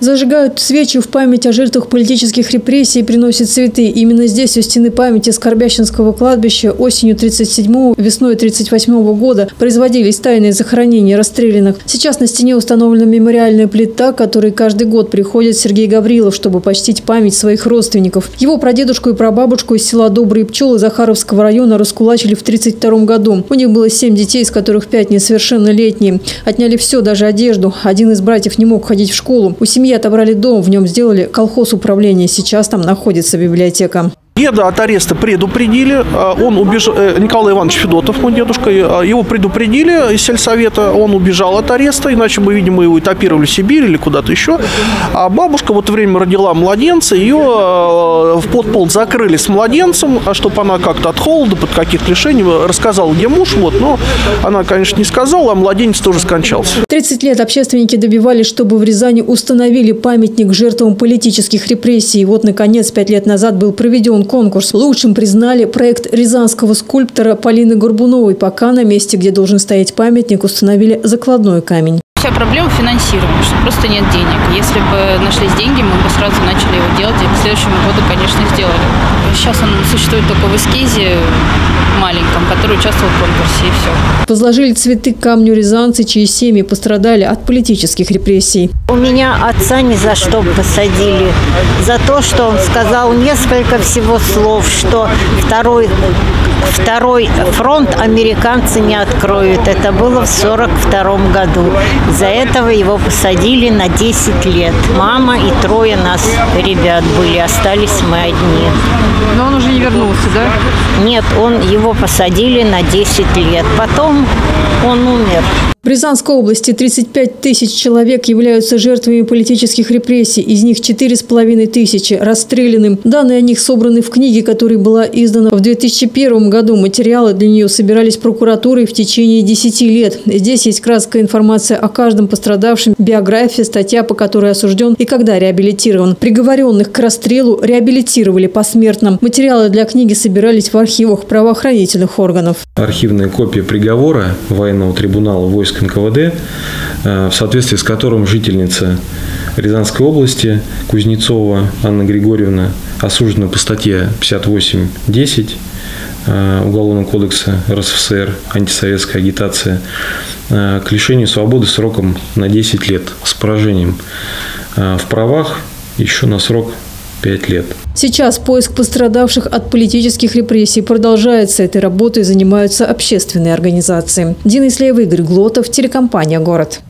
Зажигают свечи в память о жертвах политических репрессий и приносят цветы. Именно здесь, у стены памяти Скорбящинского кладбища, осенью 1937-го, весной 1938-го года производились тайные захоронения расстрелянных. Сейчас на стене установлена мемориальная плита, к которой каждый год приходит Сергей Гаврилов, чтобы почтить память своих родственников. Его прадедушку и прабабушку из села Добрые Пчелы Захаровского района раскулачили в 1932 году. У них было 7 детей, из которых 5 несовершеннолетние. Отняли все, даже одежду. Один из братьев не мог ходить в школу. У семьи отобрали дом, в нем сделали колхоз управления. Сейчас там находится библиотека. Деда от ареста предупредили, он убежал, Николай Иванович Федотов, мой дедушка, его предупредили из сельсовета, он убежал от ареста, иначе бы, видимо, его этапировали в Сибирь или куда-то еще. А бабушка в это время родила младенца, ее в подполд закрыли с младенцем, чтобы она как-то от холода, под каких-то лишений, рассказала, где муж, но она, конечно, не сказала, а младенец тоже скончался. 30 лет общественники добивались, чтобы в Рязани установили памятник жертвам политических репрессий. И вот, наконец, 5 лет назад был проведен конкурс. Лучшим признали проект рязанского скульптора Полины Горбуновой. Пока на месте, где должен стоять памятник, установили закладной камень. Вся проблема финансирования, что просто нет денег. Если бы нашлись деньги, мы бы сразу начали его делать. И к следующему году, конечно, сделали. Сейчас он существует только в эскизе маленьком, который участвовал в конкурсе, и все. Возложили цветы к камню рязанцы, чьи семьи пострадали от политических репрессий. У меня отца ни за что посадили. За то, что он сказал несколько всего слов, что второй фронт американцы не откроют. Это было в 1942 году. Из-за этого его посадили на 10 лет. Мама и 3 нас, ребят, были. Остались мы одни. Но он уже не вернулся, да? Нет, его посадили на 10 лет. Потом он умер. В Рязанской области 35 тысяч человек являются жертвами политических репрессий. Из них 4,5 тысячи расстреляны. Данные о них собраны в книге, которая была издана в 2001 году. Материалы для нее собирались прокуратурой в течение 10 лет. Здесь есть краткая информация о каждом пострадавшем, биография, статья, по которой осужден и когда реабилитирован. Приговоренных к расстрелу реабилитировали посмертно. Материалы для книги собирались в архивах правоохранительных органов. Архивная копия приговора военного трибунала войск НКВД, в соответствии с которым жительница Рязанской области Кузнецова Анна Григорьевна осуждена по статье 58.10 Уголовного кодекса РСФСР «Антисоветская агитация» к лишению свободы сроком на 10 лет с поражением в правах еще на срок 5 лет. Сейчас поиск пострадавших от политических репрессий продолжается. Этой работой занимаются общественные организации. Дина Слеева, Игорь Глотов, телекомпания «Город».